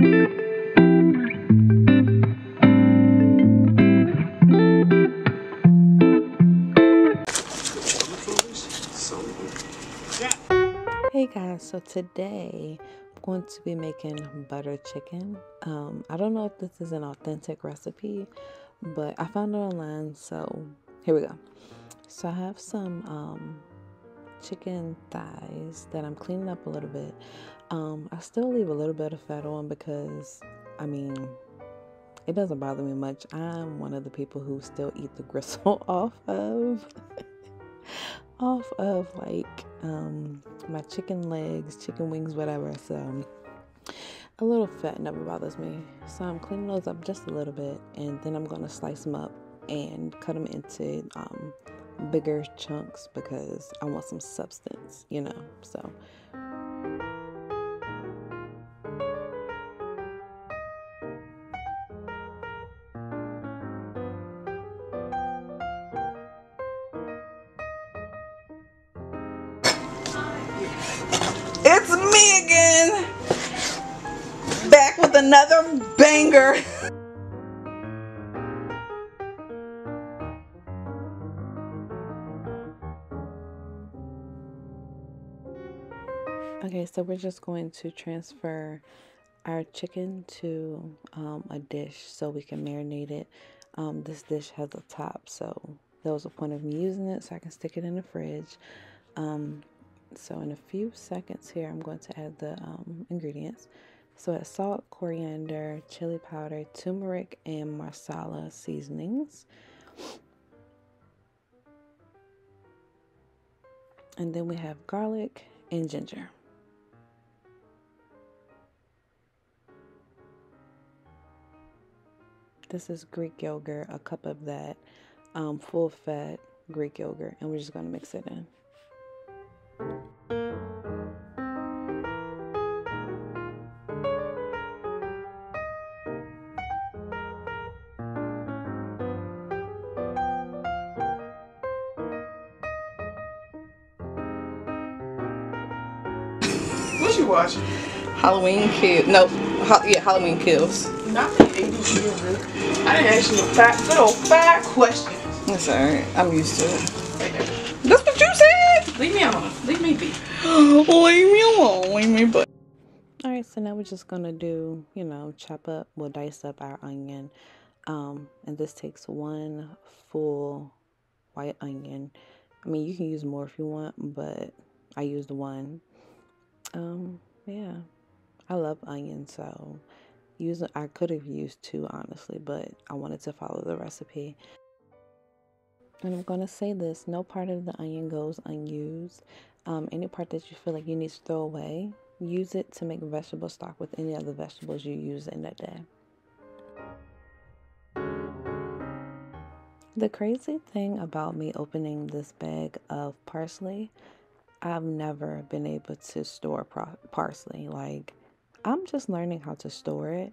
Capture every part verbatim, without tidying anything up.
Hey guys, so today I'm going to be making butter chicken. Um, I don't know if this is an authentic recipe, but I found it online, so here we go. So I have some um, chicken thighs that I'm cleaning up a little bit. Um, I still leave a little bit of fat on because, I mean, it doesn't bother me much. I'm one of the people who still eat the gristle off of, off of like um, my chicken legs, chicken wings, whatever. So a little fat never bothers me. So I'm cleaning those up just a little bit, and then I'm going to slice them up and cut them into um, bigger chunks because I want some substance, you know, so... It's me again, back with another banger. Okay, so we're just going to transfer our chicken to um, a dish so we can marinate it. Um, this dish has a top, so that was the point of me using it, so I can stick it in the fridge. Um, So in a few seconds here, I'm going to add the um, ingredients. So it's salt, coriander, chili powder, turmeric, and masala seasonings. And then we have garlic and ginger. This is Greek yogurt, a cup of that, um, full fat Greek yogurt, and we're just going to mix it in. What you watching? Halloween Kills. No, ha yeah, Halloween Kills. Nothing A D D is real. I didn't ask you a five, little five questions. That's alright. I'm used to it. That's what you said! Leave me alone. Leave me be. Leave me alone. Leave me be. Alright, so now we're just gonna do, you know, chop up, we'll dice up our onion. Um, and this takes one full white onion. I mean, you can use more if you want, but I used one. Um, yeah, I love onions, so use, I could have used two, honestly, but I wanted to follow the recipe. And I'm going to say this, no part of the onion goes unused. Um, any part that you feel like you need to throw away, use it to make vegetable stock with any other vegetables you use in that day. The crazy thing about me opening this bag of parsley, I've never been able to store parsley. Like, I'm just learning how to store it,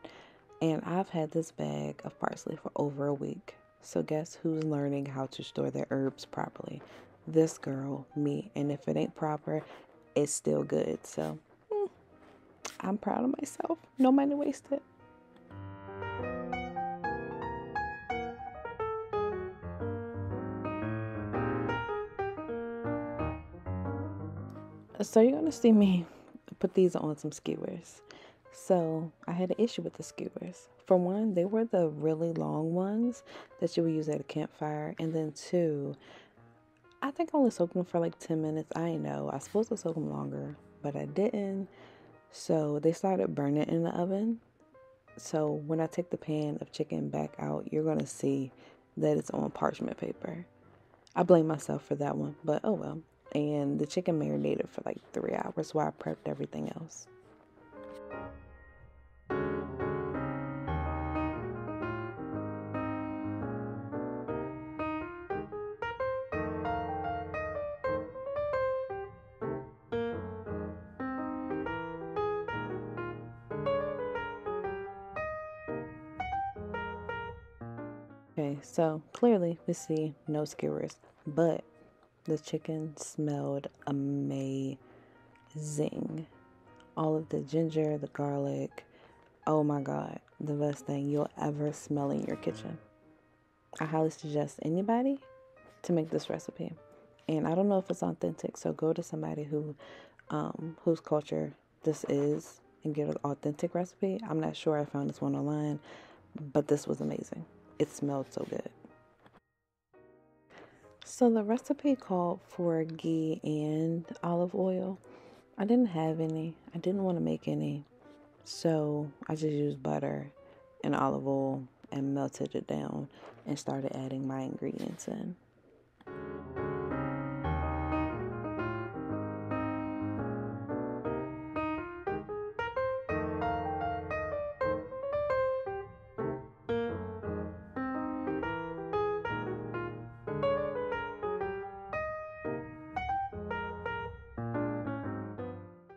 and I've had this bag of parsley for over a week. So guess who's learning how to store their herbs properly? This girl, me. And if it ain't proper, it's still good. So mm, I'm proud of myself. No money wasted. So you're going to see me put these on some skewers. So I had an issue with the skewers. For one, they were the really long ones that you would use at a campfire. And then two, I think I only soaked them for like ten minutes. I know. I was supposed to soak them longer, but I didn't. So they started burning in the oven. So when I take the pan of chicken back out, you're going to see that it's on parchment paper. I blame myself for that one, but oh well. And the chicken marinated for like three hours while I prepped everything else. Okay, so clearly we see no skewers, but the chicken smelled amazing. All of the ginger, the garlic, Oh my God, the best thing you'll ever smell in your kitchen. I highly suggest anybody to make this recipe. And I don't know if it's authentic, so go to somebody who, um, whose culture this is and get an authentic recipe. I'm not sure I found this one online, but this was amazing. It smelled so good. So the recipe called for ghee and olive oil. I didn't have any. I didn't want to make any. So I just used butter and olive oil and melted it down and started adding my ingredients in.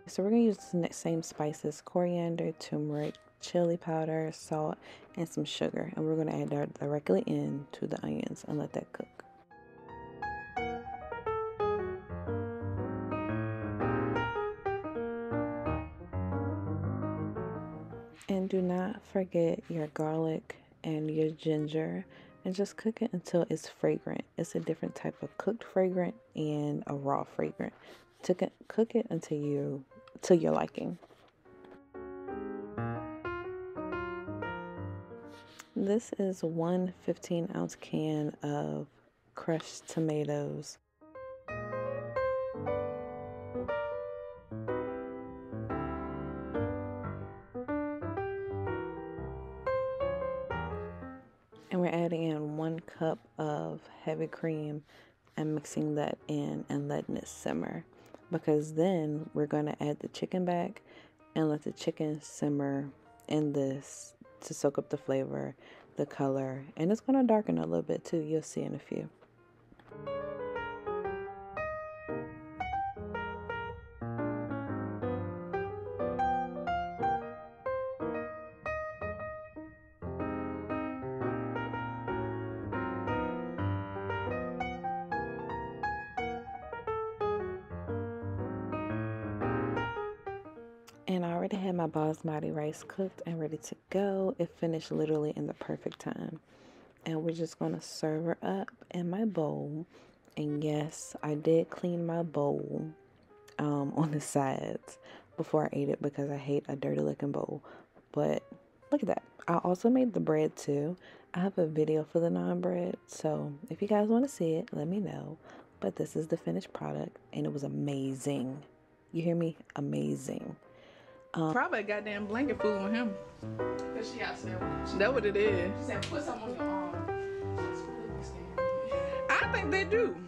So we're going to use the same spices, coriander, turmeric, chili powder, salt, and some sugar. And we're going to add that directly into the onions and let that cook. And do not forget your garlic and your ginger. And just cook it until it's fragrant. It's a different type of cooked fragrant and a raw fragrant. Cook it, cook it until you... to your liking. This is one fifteen ounce can of crushed tomatoes. And we're adding in one cup of heavy cream and mixing that in and letting it simmer. Because then we're going to add the chicken back and let the chicken simmer in this to soak up the flavor, the color, and it's going to darken a little bit too. You'll see in a few. And I already had my basmati rice cooked and ready to go. It finished literally in the perfect time. And we're just going to serve her up in my bowl. And yes, I did clean my bowl um, on the sides before I ate it because I hate a dirty looking bowl. But look at that. I also made the bread too. I have a video for the naan bread. So if you guys want to see it, let me know. But this is the finished product and it was amazing. You hear me? Amazing. Um, Probably a goddamn blanket food on him. Cause she got sandwich. That's what it is. She said, put something on your arm. I think they do.